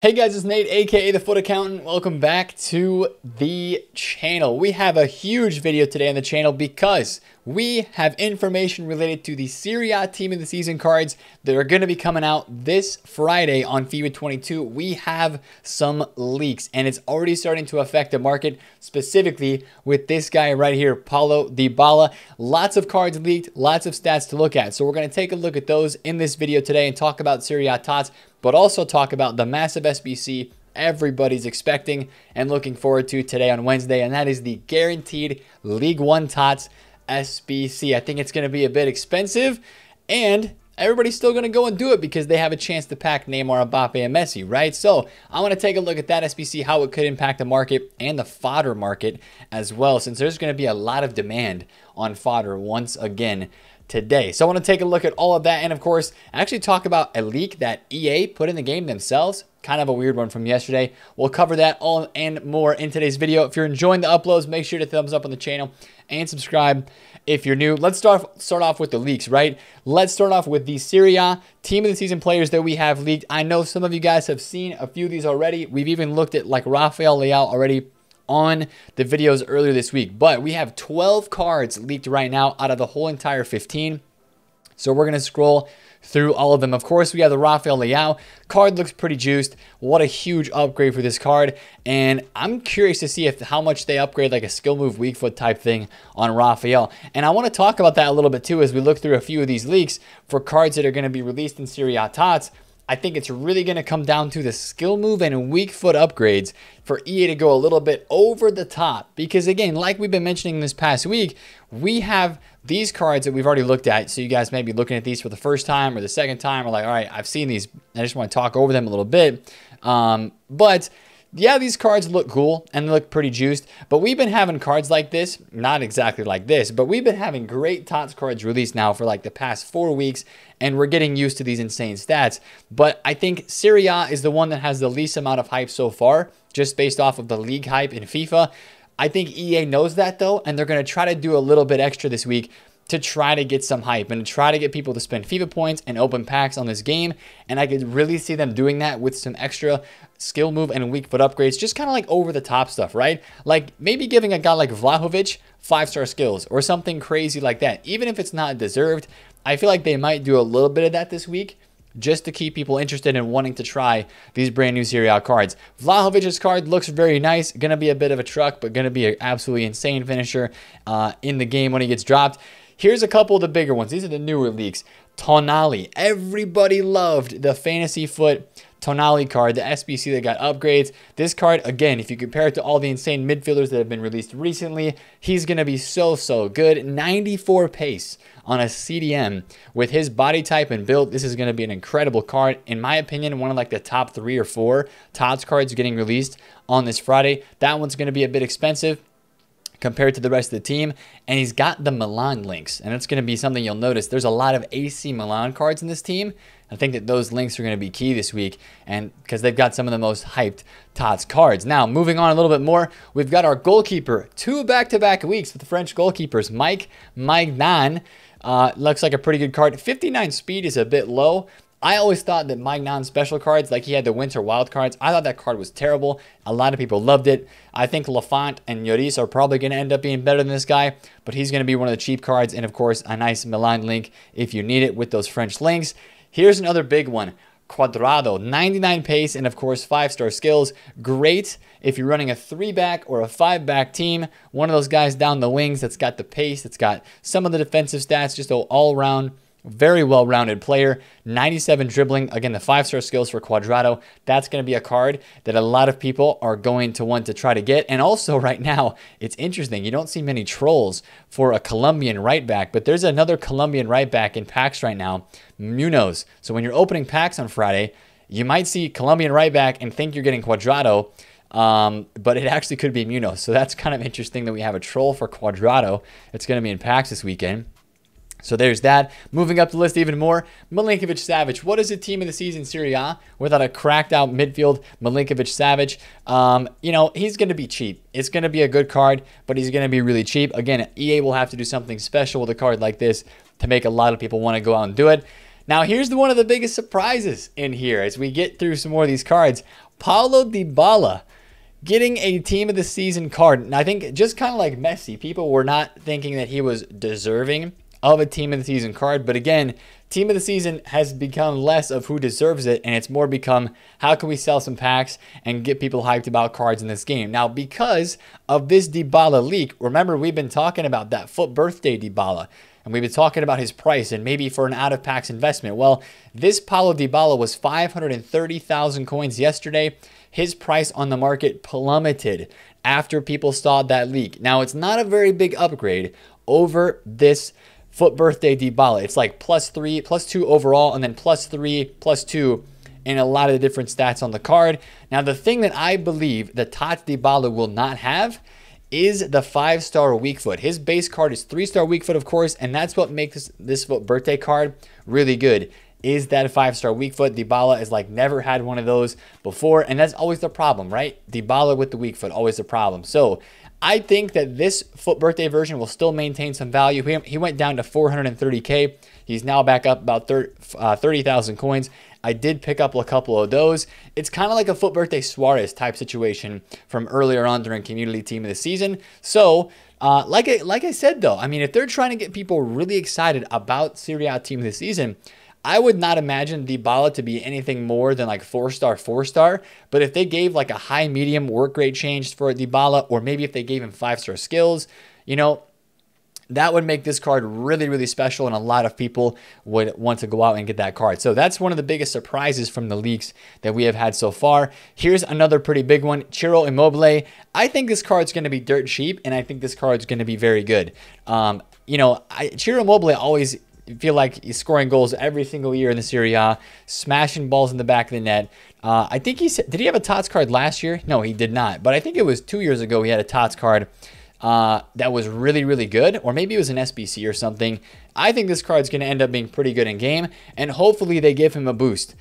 Hey guys, it's Nate, aka TheFutAccountant. Welcome back to the channel. We have a huge video today on the channel because we have information related to the Serie A team of the season cards that are going to be coming out this Friday on FIFA 22. We have some leaks, and it's already starting to affect the market, specifically with this guy right here, Paulo Dybala. Lots of cards leaked, lots of stats to look at. So we're going to take a look at those in this video today and talk about Serie A TOTS, but also talk about the massive SBC everybody's expecting and looking forward to today on Wednesday, and that is the guaranteed League 1 TOTS SBC. I think it's going to be a bit expensive, and everybody's still going to go and do it because they have a chance to pack Neymar, Mbappe, and Messi, right? So I want to take a look at that SBC, how it could impact the market and the fodder market as well, since there's going to be a lot of demand on fodder once again today. So I want to take a look at all of that and, of course, actually talk about a leak that EA put in the game themselves. Kind of a weird one from yesterday. We'll cover that all and more in today's video. If you're enjoying the uploads, make sure to thumbs up on the channel and subscribe if you're new. Let's start off with the leaks, right? Let's start off with the Serie A team of the season players that we have leaked. I know some of you guys have seen a few of these already. We've even looked at like Rafael Leão already on the videos earlier this week, but we have 12 cards leaked right now out of the whole entire 15. So we're going to scroll through all of them. Of course, we have the Rafael Leão card. Looks pretty juiced. What a huge upgrade for this card. And I'm curious to see if how much they upgrade like a skill move, weak foot type thing on Rafael. And I want to talk about that a little bit too as we look through a few of these leaks for cards that are going to be released in Serie A TOTS. I think it's really going to come down to the skill move and weak foot upgrades for EA to go a little bit over the top. Because again, like we've been mentioning this past week, we have these cards that we've already looked at. So you guys may be looking at these for the first time or the second time, or like, all right, I've seen these. I just want to talk over them a little bit. But yeah, these cards look cool and they look pretty juiced, but we've been having cards like this, not exactly like this, but we've been having great TOTS cards released now for like the past 4 weeks, and we're getting used to these insane stats. But I think Serie A is the one that has the least amount of hype so far, just based off of the league hype in FIFA. I think EA knows that though, and they're going to try to do a little bit extra this week to try to get some hype and try to get people to spend FIFA points and open packs on this game. And I could really see them doing that with some extra skill move and weak foot upgrades, just kind of like over the top stuff, right? Like maybe giving a guy like Vlahovic 5-star skills or something crazy like that. Even if it's not deserved, I feel like they might do a little bit of that this week just to keep people interested in wanting to try these brand new Serie A cards. Vlahovic's card looks very nice. Going to be a bit of a truck, but going to be an absolutely insane finisher in the game when he gets dropped. Here's a couple of the bigger ones. These are the newer leaks. Tonali. Everybody loved the fantasy foot Tonali card, the SBC that got upgrades. This card, again, if you compare it to all the insane midfielders that have been released recently, he's going to be so, so good. 94 pace on a CDM. With his body type and build, this is going to be an incredible card. In my opinion, one of like the top 3 or 4 TOTS cards getting released on this Friday. That one's going to be a bit expensive compared to the rest of the team, and he's got the Milan links, and that's going to be something you'll notice. There's a lot of AC Milan cards in this team. I think that those links are going to be key this week, and because they've got some of the most hyped TOTS cards. Now, moving on a little bit more, we've got our goalkeeper, 2 back-to-back weeks with the French goalkeepers, Maignan. Looks like a pretty good card. 59 speed is a bit low. I always thought that Maignan's special cards, like he had the winter wild cards, I thought that card was terrible. A lot of people loved it. I think Lafont and Lloris are probably going to end up being better than this guy, but he's going to be one of the cheap cards. And of course, a nice Milan link if you need it with those French links. Here's another big one. Cuadrado, 99 pace, and of course, 5-star skills. Great if you're running a 3-back or a 5-back team. One of those guys down the wings that's got the pace, that's got some of the defensive stats, just all-round. Very well-rounded player, 97 dribbling. Again, the 5-star skills for Cuadrado. That's going to be a card that a lot of people are going to want to try to get. And also right now, it's interesting. You don't see many trolls for a Colombian right back, but there's another Colombian right back in packs right now, Munoz. So when you're opening packs on Friday, you might see Colombian right back and think you're getting Cuadrado, but it actually could be Munoz. So that's kind of interesting that we have a troll for Cuadrado. It's going to be in packs this weekend. So there's that. Moving up the list even more, Milinkovic-Savic. What is a team of the season Serie A without a cracked out midfield Milinkovic-Savic? You know, he's going to be cheap. It's going to be a good card, but he's going to be really cheap. Again, EA will have to do something special with a card like this to make a lot of people want to go out and do it. Now, here's one of the biggest surprises in here as we get through some more of these cards. Paulo Dybala getting a team of the season card. And I think just kind of like Messi, people were not thinking that he was deserving of a team of the season card. But again, team of the season has become less of who deserves it, and it's more become how can we sell some packs and get people hyped about cards in this game. Now, because of this Dybala leak, remember we've been talking about that foot birthday Dybala, and we've been talking about his price and maybe for an out-of-packs investment. Well, this Paulo Dybala was 530,000 coins yesterday. His price on the market plummeted after people saw that leak. Now, it's not a very big upgrade over this foot birthday Dybala. It's like +3, +2 overall, and then +3, +2 in a lot of the different stats on the card. Now, the thing that I believe that TOTS Dybala will not have is the 5-star weak foot. His base card is 3-star weak foot, of course, and that's what makes this foot birthday card really good, is that 5-star weak foot. Dybala is like never had one of those before, and that's always the problem, right? Dybala with the weak foot, always the problem. So I think that this foot birthday version will still maintain some value. He went down to 430K. He's now back up about 30,000 coins. I did pick up a couple of those. It's kind of like a foot birthday Suarez type situation from earlier on during community team of the season. So like I said, though, I mean, if they're trying to get people really excited about Serie A team of the season, I would not imagine Dybala to be anything more than like 4-star, 4-star. But if they gave like a high medium work rate change for Dybala, or maybe if they gave him 5-star skills, you know, that would make this card really, really special, and a lot of people would want to go out and get that card. So that's one of the biggest surprises from the leaks that we have had so far. Here's another pretty big one, Chiro Immobile. I think this card's going to be dirt cheap, and I think this card's going to be very good. You know, Chiro Immobile always feel like he's scoring goals every single year in the Serie A, smashing balls in the back of the net. I think he said, did he have a TOTS card last year? No, he did not. But I think it was 2 years ago he had a TOTS card that was really, really good, or maybe it was an SBC or something. I think this card's going to end up being pretty good in game, and hopefully they give him a boost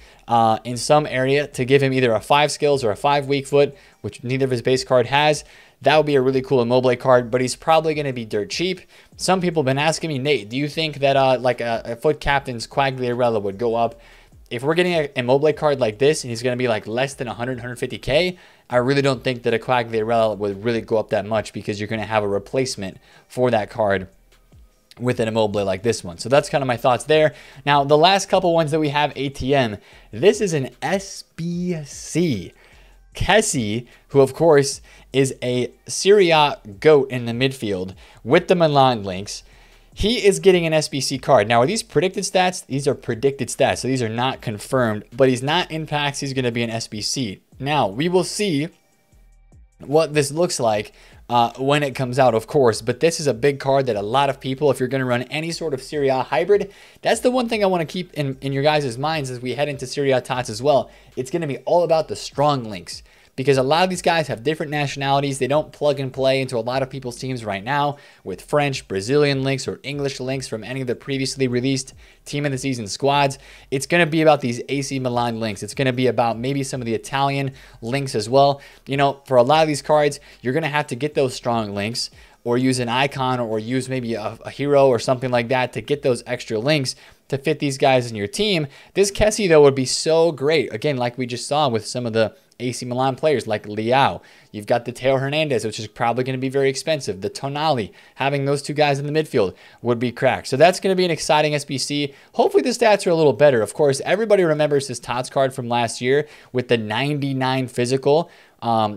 in some area to give him either a 5 skills or a 5 weak foot, which neither of his base card has. That would be a really cool Immobile card, but he's probably going to be dirt cheap. Some people have been asking me, Nate, do you think that like a foot captain's Quagliarella would go up? If we're getting an Immobile card like this and he's going to be like less than 100, 150K, I really don't think that a Quagliarella would really go up that much, because you're going to have a replacement for that card with an Immobile like this one. So that's kind of my thoughts there. Now, the last couple ones that we have ATM, this is an SBC. Kessie, who of course is a Serie A GOAT in the midfield with the Milan links, he is getting an SBC card. Now, are these predicted stats? These are predicted stats, so these are not confirmed, but he's not in packs. He's going to be an SBC. Now, we will see what this looks like when it comes out, of course, but this is a big card that a lot of people, if you're going to run any sort of Serie A hybrid, that's the one thing I want to keep in your guys' minds as we head into Serie A TOTS as well. It's going to be all about the strong links, because a lot of these guys have different nationalities. They don't plug and play into a lot of people's teams right now with French, Brazilian links, or English links from any of the previously released team of the season squads. It's going to be about these AC Milan links. It's going to be about maybe some of the Italian links as well. You know, for a lot of these cards, you're going to have to get those strong links, or use an icon, or use maybe a hero or something like that to get those extra links to fit these guys in your team. This Kessie, though, would be so great. Again, like we just saw with some of the AC Milan players like Leão. You've got the Teo Hernandez, which is probably going to be very expensive. The Tonali, having those two guys in the midfield would be cracked. So that's going to be an exciting SBC. Hopefully the stats are a little better. Of course, everybody remembers this TOTS card from last year with the 99 physical.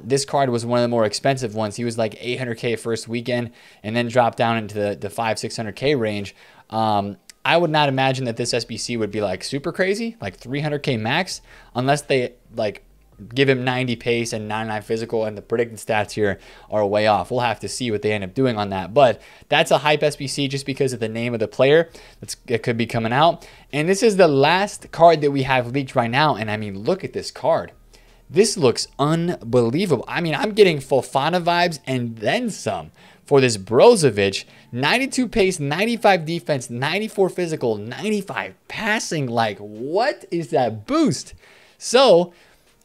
This card was one of the more expensive ones. He was like 800K first weekend and then dropped down into the 500-600K range. I would not imagine that this SBC would be like super crazy, like 300K max, unless they like give him 90 pace and 99 physical, and the predicted stats here are way off. We'll have to see what they end up doing on that, but that's a hype SBC just because of the name of the player that could be coming out. And this is the last card that we have leaked right now, and I mean, look at this card. This looks unbelievable. I mean, I'm getting Fofana vibes and then some for this Brozovic. 92 pace, 95 defense, 94 physical, 95 passing. Like, what is that boost? So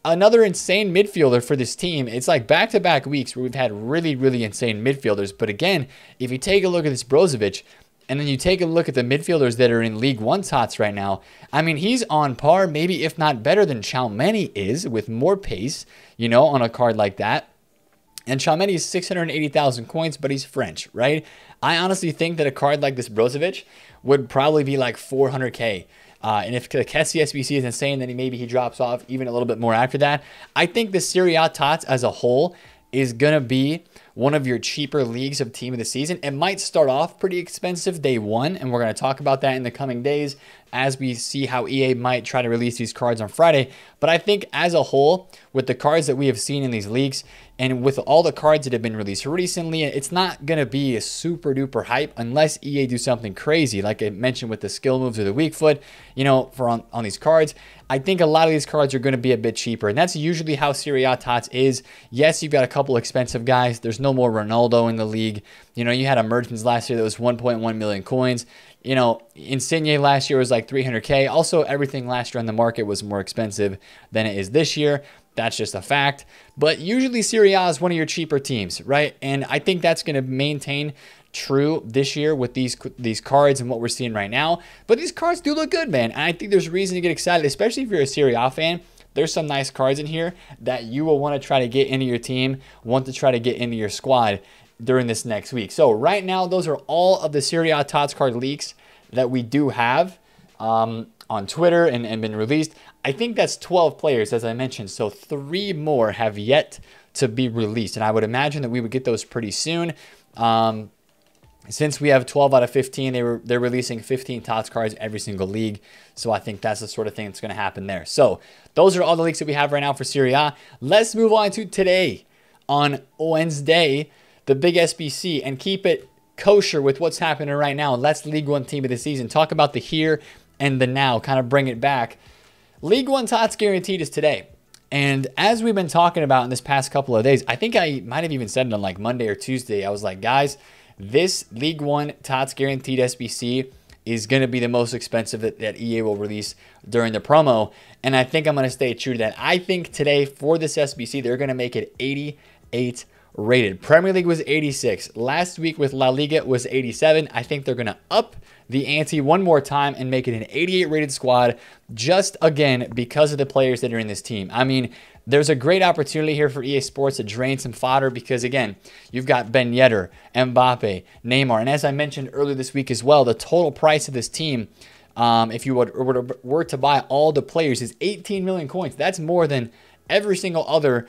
another insane midfielder for this team. It's like back-to-back weeks where we've had really, really insane midfielders. But again, if you take a look at this Brozovic, And then you take a look at the midfielders that are in League 1 tots right now. I mean, he's on par, maybe if not better than Tchouaméni is, with more pace, you know, on a card like that. And Tchouaméni is 680,000 coins, but he's French, right? I honestly think that a card like this Brozovic would probably be like 400K. And if the Kessie SBC is insane, then maybe he drops off even a little bit more after that. I think the Serie A tots as a whole is going to be one of your cheaper leagues of team of the season. It might start off pretty expensive day one, and we're going to talk about that in the coming days as we see how EA might try to release these cards on Friday. But I think as a whole, with the cards that we have seen in these leagues and with all the cards that have been released recently, it's not going to be a super duper hype unless EA do something crazy, like I mentioned with the skill moves or the weak foot, you know, for on these cards. I think a lot of these cards are going to be a bit cheaper, and that's usually how Serie A Tots is. Yes, you've got a couple expensive guys. There's no more Ronaldo in the league. You know, you had emergence last year that was 1.1 million coins. You know, Insigne last year was like 300K. Also, everything last year on the market was more expensive than it is this year. That's just a fact. But usually Serie A is one of your cheaper teams, right? And I think that's going to maintain true this year with these cards and what we're seeing right now. But these cards do look good, man. And I think there's reason to get excited, especially if you're a Serie A fan. There's some nice cards in here that you will want to try to get into your team, want to try to get into your squad during this next week. So right now, those are all of the Serie A Tots card leaks that we do have on Twitter and been released. I think that's 12 players, as I mentioned. So 3 more have yet to be released. And I would imagine that we would get those pretty soon. Since we have 12 out of 15, they're releasing 15 TOTS cards every single league. So I think that's the sort of thing that's going to happen there. So those are all the leaks that we have right now for Serie A. Let's move on to today, on Wednesday, the big SBC, and keep it kosher with what's happening right now. Let's League 1 team of the season. Talk about the here and the now, kind of bring it back. League 1 TOTS guaranteed is today. And as we've been talking about in this past couple of days, I think I might have even said it on like Monday or Tuesday. I was like, guys, this League 1 TOTS Guaranteed SBC is going to be the most expensive that EA will release during the promo. And I think I'm going to stay true to that. I think today for this SBC, they're going to make it 88 rated. Premier League was 86. Last week with La Liga was 87. I think they're going to up the ante one more time and make it an 88 rated squad, just again because of the players that are in this team. I mean, there's a great opportunity here for EA Sports to drain some fodder because, again, you've got Ben Yedder, Mbappe, Neymar. And as I mentioned earlier this week as well, the total price of this team, if you were to buy all the players, is 18 million coins. That's more than every single other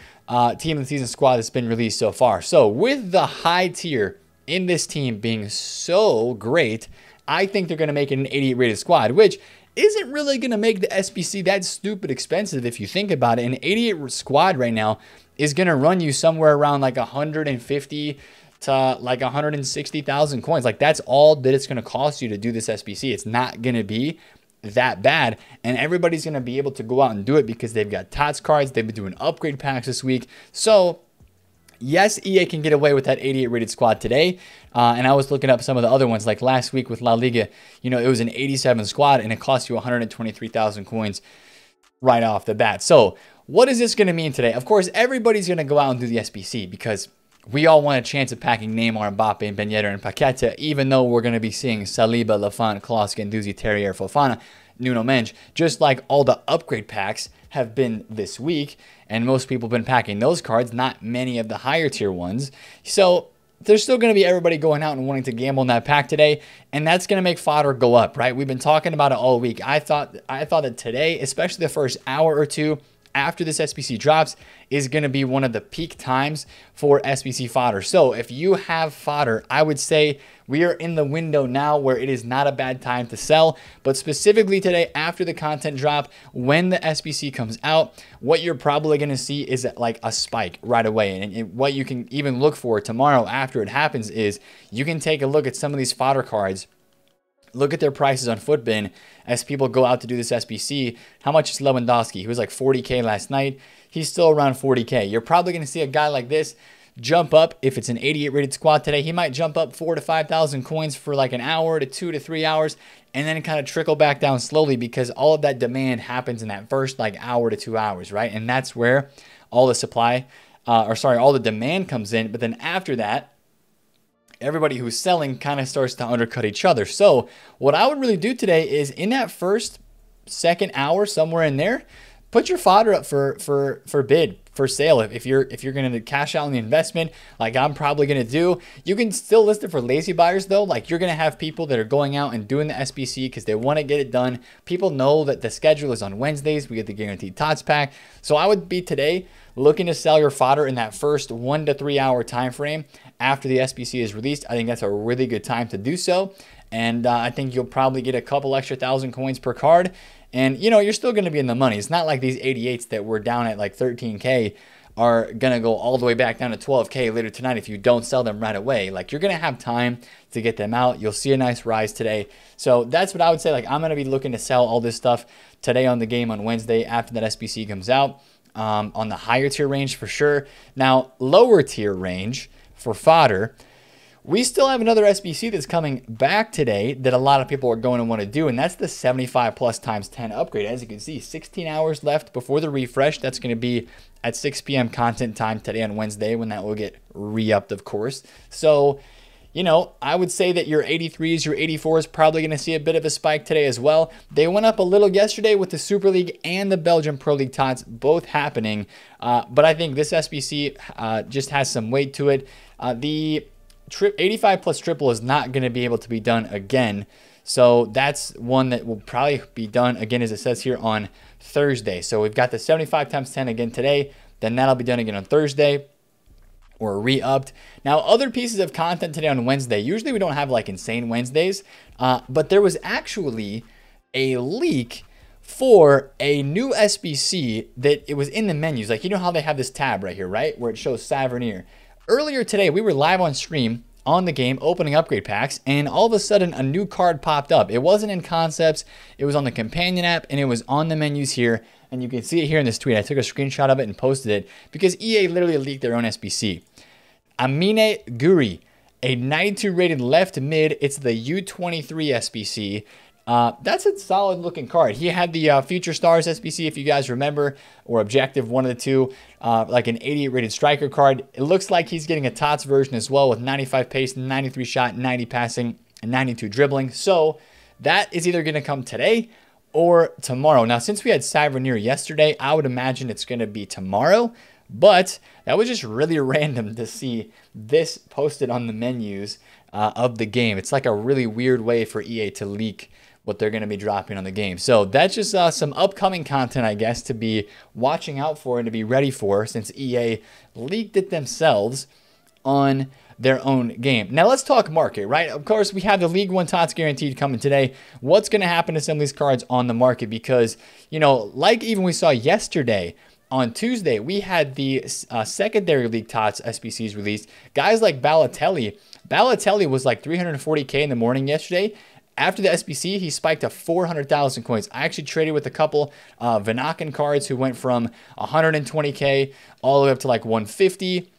team in the season squad that's been released so far. So with the high tier in this team being so great, I think they're going to make it an 88 rated squad, which isn't really going to make the SBC that stupid expensive if you think about it. An 88 squad right now is going to run you somewhere around like 150 to like 160,000 coins. Like, that's all that it's going to cost you to do this SBC. It's not going to be that bad, and everybody's going to be able to go out and do it because they've got TOTS cards. They've been doing upgrade packs this week. So yes, EA can get away with that 88 rated squad today. And I was looking up some of the other ones, like last week with La Liga, you know, it was an 87 squad and it cost you 123,000 coins right off the bat. So what is this going to mean today? Of course, everybody's going to go out and do the SBC because we all want a chance of packing Neymar, Mbappe, and Ben Yedder and Paqueta, even though we're going to be seeing Saliba, Lafont, Klaus, Guendouzi, Terrier, Fofana, Nuno Mendes, just like all the upgrade packs have been this week. And most people have been packing those cards, not many of the higher tier ones. So there's still going to be everybody going out and wanting to gamble in that pack today. And that's going to make fodder go up, right? We've been talking about it all week. I thought that today, especially the first hour or two after this SBC drops, is going to be one of the peak times for SBC fodder. So if you have fodder, I would say we are in the window now where it is not a bad time to sell. But specifically today, after the content drop, when the SBC comes out, what you're probably going to see is like a spike right away. And what you can even look for tomorrow after it happens is you can take a look at some of these fodder cards, look at their prices on FootBin as people go out to do this SBC. How much is Lewandowski? He was like 40K last night. He's still around 40K. You're probably going to see a guy like this jump up. If it's an 88 rated squad today, he might jump up 4,000 to 5,000 coins for like an hour to 2 to 3 hours, and then kind of trickle back down slowly because all of that demand happens in that first like hour to 2 hours, right? And that's where all the demand comes in. But then after that, everybody who's selling kind of starts to undercut each other. So what I would really do today is in that first, second hour, somewhere in there, put your fodder up for bid, for sale. If you're going to cash out on the investment, like I'm probably going to do, you can still list it for lazy buyers though. Like you're going to have people that are going out and doing the SBC because they want to get it done. People know that the schedule is on Wednesdays. We get the guaranteed TOTS pack. So I would be today looking to sell your fodder in that first 1 to 3 hour time frame after the SBC is released. I think that's a really good time to do so. And I think you'll probably get a couple extra 1,000 coins per card. And, you know, you're still going to be in the money. It's not like these 88s that were down at like 13K are going to go all the way back down to 12K later tonight if you don't sell them right away. Like you're going to have time to get them out. You'll see a nice rise today. So that's what I would say. Like I'm going to be looking to sell all this stuff today on the game on Wednesday after that SBC comes out, on the higher tier range for sure. Now, lower tier range for fodder, we still have another SBC that's coming back today that a lot of people are going to want to do, and that's the 75 plus times 10 upgrade. As you can see, 16 hours left before the refresh. That's going to be at 6 p.m. content time today on Wednesday when that will get re-upped, of course. So, you know, I would say that your 83s, your 84s probably going to see a bit of a spike today as well. They went up a little yesterday with the Super League and the Belgian Pro League TOTS both happening, but I think this SBC just has some weight to it. The 85 plus triple is not going to be able to be done again. So that's one that will probably be done again, as it says here, on Thursday. So we've got the 75 times 10 again today. Then that'll be done again on Thursday or re-upped. Now, other pieces of content today on Wednesday. Usually we don't have like insane Wednesdays, but there was actually a leak for a new SBC that it was in the menus. Like, you know how they have this tab right here, right? Where it shows Cybernier. Earlier today, we were live on stream on the game, opening upgrade packs, and all of a sudden, a new card popped up. It wasn't in concepts. It was on the companion app, and it was on the menus here, and you can see it here in this tweet. I took a screenshot of it and posted it because EA literally leaked their own SBC. Amine Guri, a 92 rated left mid. It's the U23 SBC. That's a solid looking card. He had the Future Stars SBC, if you guys remember, or Objective, one of the two, like an 88 rated striker card. It looks like he's getting a TOTS version as well with 95 pace, 93 shot, 90 passing, and 92 dribbling. So that is either going to come today or tomorrow. Now, since we had Cybernier yesterday, I would imagine it's going to be tomorrow, but that was just really random to see this posted on the menus of the game. It's like a really weird way for EA to leak what they're going to be dropping on the game. So that's just some upcoming content, I guess, to be watching out for and to be ready for, since EA leaked it themselves on their own game. Now let's talk market, right? Of course, we have the League 1 TOTS guaranteed coming today. What's going to happen to some of these cards on the market? Because, you know, like even we saw yesterday, on Tuesday, we had the secondary league TOTS SBCs released. Guys like Balotelli was like 340K in the morning yesterday. After the SBC, he spiked to 400,000 coins. I actually traded with a couple Vanaken cards who went from 120K all the way up to like 150.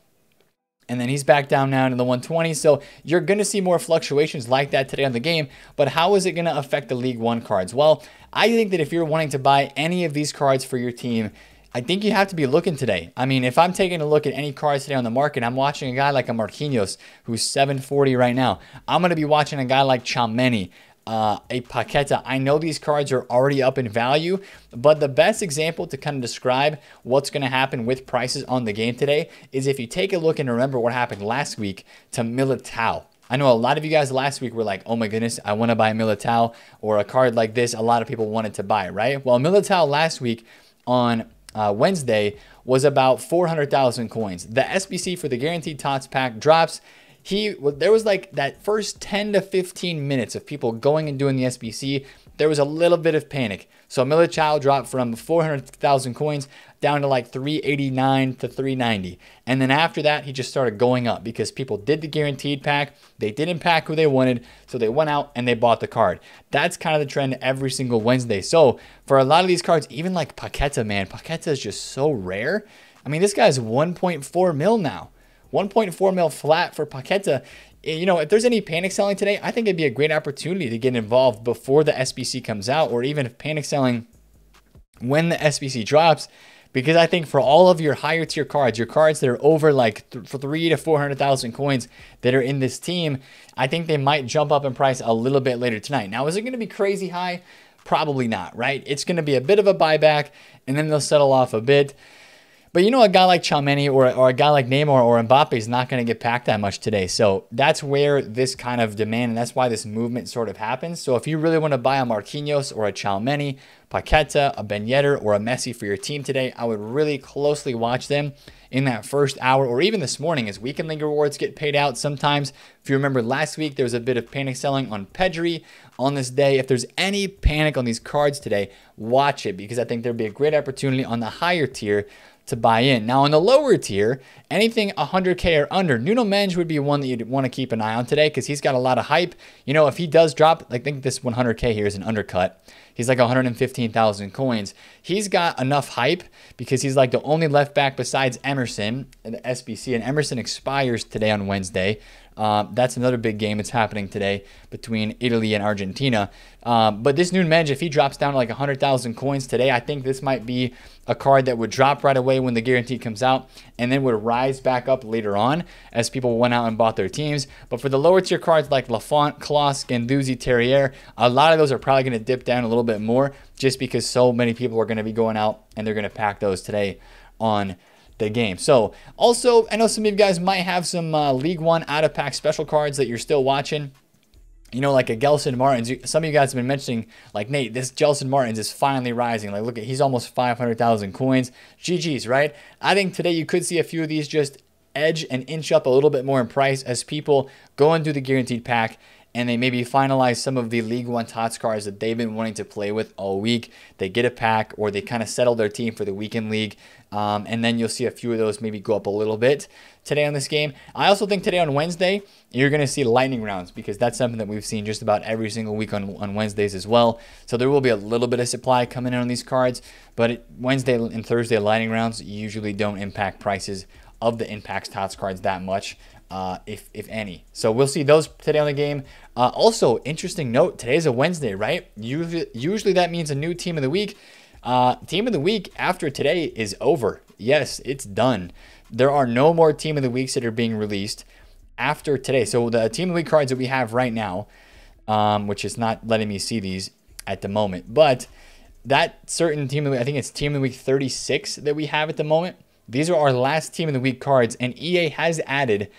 And then he's back down now into the 120. So you're going to see more fluctuations like that today on the game. But how is it going to affect the League 1 cards? Well, I think that if you're wanting to buy any of these cards for your team, I think you have to be looking today. I mean, if I'm taking a look at any cards today on the market, I'm watching a guy like a Marquinhos who's 740 right now. I'm going to be watching a guy like Tchouaméni, a Paqueta. I know these cards are already up in value, but the best example to kind of describe what's going to happen with prices on the game today is if you take a look and remember what happened last week to Militao. I know a lot of you guys last week were like, oh my goodness, I want to buy Militao, or a card like this a lot of people wanted to buy, right? Well, Militao last week on Wednesday was about 400,000 coins. The SBC for the guaranteed TOTS pack drops. There was like that first 10 to 15 minutes of people going and doing the SBC. There was a little bit of panic. So Militao dropped from 400,000 coins down to like 389 to 390. And then after that, he just started going up because people did the guaranteed pack. They didn't pack who they wanted. So they went out and they bought the card. That's kind of the trend every single Wednesday. So for a lot of these cards, even like Paqueta, man, Paqueta is just so rare. I mean, this guy's 1.4 mil now. 1.4 mil flat for Paqueta. You know, if there's any panic selling today, I think it'd be a great opportunity to get involved before the SBC comes out, or even if panic selling when the SBC drops, because I think for all of your higher tier cards, your cards that are over like 300,000 to 400,000 coins that are in this team, I think they might jump up in price a little bit later tonight. Now, is it going to be crazy high? Probably not, right? It's going to be a bit of a buyback, and then they'll settle off a bit. But you know, a guy like Tchouaméni or a guy like Neymar or Mbappe is not going to get packed that much today. So that's where this kind of demand, and that's why this movement sort of happens. So if you really want to buy a Marquinhos or a Tchouaméni, Paqueta, a Ben Yedder, or a Messi for your team today, I would really closely watch them in that first hour or even this morning as weekend league rewards get paid out sometimes. If you remember last week, there was a bit of panic selling on Pedri on this day. If there's any panic on these cards today, watch it, because I think there'd be a great opportunity on the higher tier to buy in. Now, on the lower tier, anything 100K or under, Nuno Mendes would be one that you'd want to keep an eye on today because he's got a lot of hype. You know, if he does drop, I think this 100K here is an undercut. He's like 115,000 coins. He's got enough hype because he's like the only left back besides Emerson and the SBC, and Emerson expires today on Wednesday. That's another big game that's happening today between Italy and Argentina. But this Nuno Mendes, if he drops down to like 100,000 coins today, I think this might be a card that would drop right away when the guarantee comes out and then would rise back up later on as people went out and bought their teams. But for the lower tier cards like Lafont, Klaus, Ganduzi, Terrier, a lot of those are probably going to dip down a little bit more just because so many people are going to be going out and they're going to pack those today on the game. So also, I know some of you guys might have some League 1 out-of-pack special cards that you're still watching. You know, like a Gelson Martins. Some of you guys have been mentioning, like, Nate, this Gelson Martins is finally rising. Like, look at, he's almost 500,000 coins. GG's, right? I think today you could see a few of these just edge and inch up a little bit more in price as people go and do the guaranteed pack, and they maybe finalize some of the League 1 TOTS cards that they've been wanting to play with all week. They get a pack, or they kind of settle their team for the weekend league. And then you'll see a few of those maybe go up a little bit today on this game. I also think today on Wednesday, you're going to see lightning rounds, because that's something that we've seen just about every single week on Wednesdays as well. So there will be a little bit of supply coming in on these cards. But Wednesday and Thursday lightning rounds usually don't impact prices of the Impacts TOTS cards that much, if any. So we'll see those today on the game. Also, interesting note, today's a Wednesday, right? Usually that means a new team of the week. Team of the week after today is over. Yes, it's done. There are no more team of the weeks that are being released after today. So the team of the week cards that we have right now, which is not letting me see these at the moment, but that certain team of the week, I think it's team of the week 36 that we have at the moment. These are our last team of the week cards, and EA has added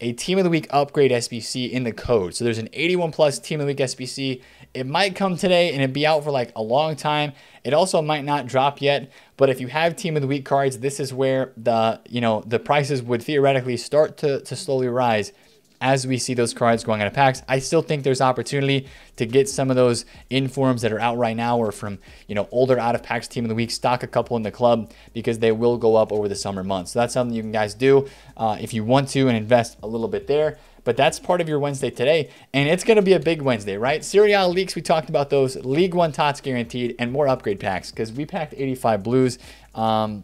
a team of the week upgrade SBC in the code. So there's an 81 plus team of the week SBC. It might come today and it'd be out for like a long time. It also might not drop yet, but if you have team of the week cards, this is where the, you know, the prices would theoretically start to slowly rise as we see those cards going out of packs. I still think there's opportunity to get some of those informs that are out right now, or from, you know, older out of packs team of the week, stock a couple in the club, because they will go up over the summer months. So that's something you can guys do if you want to, and invest a little bit there. But that's part of your Wednesday today, and it's going to be a big Wednesday, right? Serie A leaks, we talked about those. League 1 TOTS guaranteed, and more upgrade packs, because we packed 85 blues. The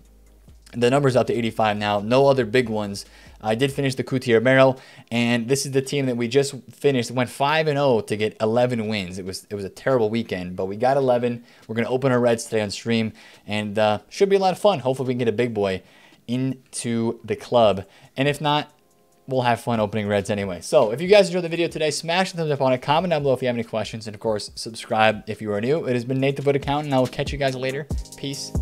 number's up to 85 now. No other big ones. I did finish the Coutier Barrel, and this is the team that we just finished. Went 5-0 to get 11 wins. It was a terrible weekend, but we got 11. We're going to open our Reds today on stream, and should be a lot of fun. Hopefully we can get a big boy into the club, and if not, we'll have fun opening Reds anyway. So if you guys enjoyed the video today, smash the thumbs up on it. Comment down below if you have any questions, and of course, subscribe if you are new. It has been Nate, the TheFutAccountant, and I will catch you guys later. Peace.